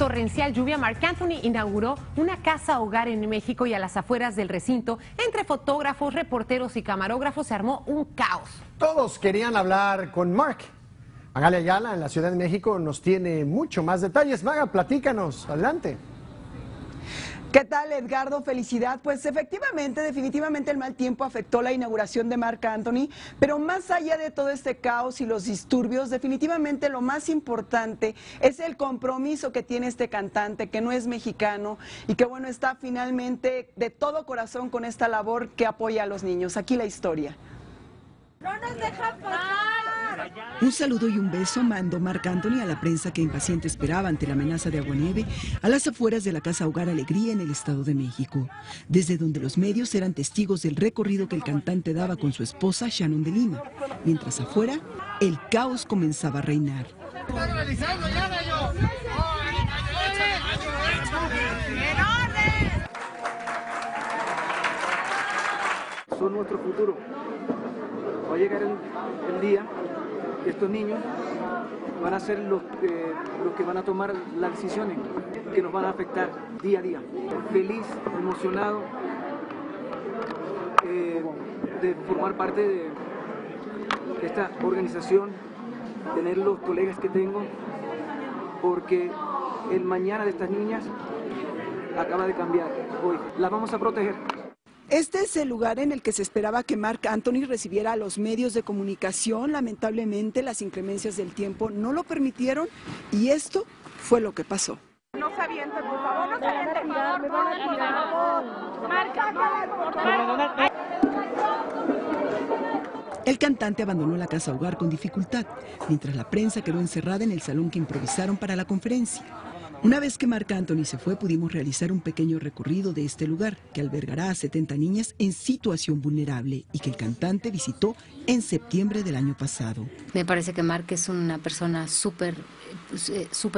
torrencial lluvia, Marc Anthony inauguró una casa hogar en México y a las afueras del recinto, entre fotógrafos, reporteros y camarógrafos, se armó un caos. Todos querían hablar con Marc. Magaly Ayala en la Ciudad de México nos tiene mucho más detalles. Maga, platícanos. Adelante. ¿Qué tal, Edgardo? Felicidad. Pues efectivamente, definitivamente el mal tiempo afectó la inauguración de Marc Anthony, pero más allá de todo este caos y los disturbios, definitivamente lo más importante es el compromiso que tiene este cantante, que no es mexicano y que, bueno, está finalmente de todo corazón con esta labor que apoya a los niños. Aquí la historia. ¡No nos deja pasar! Un saludo y un beso mandó Marc Anthony a la prensa que impaciente esperaba ante la amenaza de aguanieve a las afueras de la Casa Hogar Alegría en el Estado de México, desde donde los medios eran testigos del recorrido que el cantante daba con su esposa Shannon de Lima, mientras afuera el caos comenzaba a reinar. Son nuestro futuro. Va a llegar el día que estos niños van a ser los que van a tomar las decisiones que nos van a afectar día a día. Feliz, emocionado de formar parte de esta organización, tener los colegas que tengo, porque el mañana de estas niñas acaba de cambiar hoy. Las vamos a proteger. Este es el lugar en el que se esperaba que Marc Anthony recibiera a los medios de comunicación. Lamentablemente, las inclemencias del tiempo no lo permitieron y esto fue lo que pasó. No se avienten, por favor, no se avienten. Por favor, Marc. El cantante abandonó la casa hogar con dificultad, mientras la prensa quedó encerrada en el salón que improvisaron para la conferencia. Una vez que Marc Anthony se fue, pudimos realizar un pequeño recorrido de este lugar que albergará a 70 niñas en situación vulnerable y que el cantante visitó en septiembre del año pasado. Me parece que Marc es una persona súper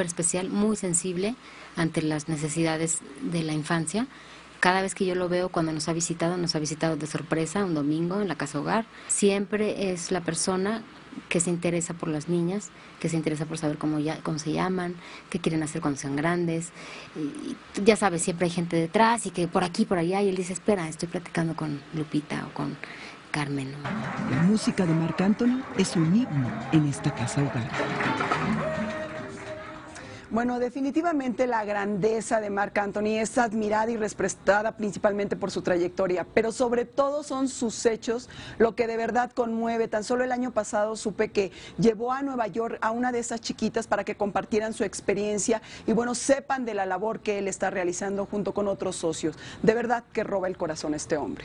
especial, muy sensible ante las necesidades de la infancia. Cada vez que yo lo veo, cuando nos ha visitado de sorpresa un domingo en la Casa Hogar. Siempre es la persona que se interesa por las niñas, que se interesa por saber cómo se llaman, qué quieren hacer cuando sean grandes. Y ya sabes, siempre hay gente detrás y que por aquí, por allá, y él dice, espera, estoy platicando con Lupita o con Carmen. La música de Marc Anthony es un himno en esta Casa Hogar. Bueno, definitivamente la grandeza de Marc Anthony es admirada y respetada principalmente por su trayectoria, pero sobre todo son sus hechos lo que de verdad conmueve. Tan solo el año pasado supe que llevó a Nueva York a una de esas chiquitas para que compartieran su experiencia y, bueno, sepan de la labor que él está realizando junto con otros socios. De verdad que roba el corazón este hombre.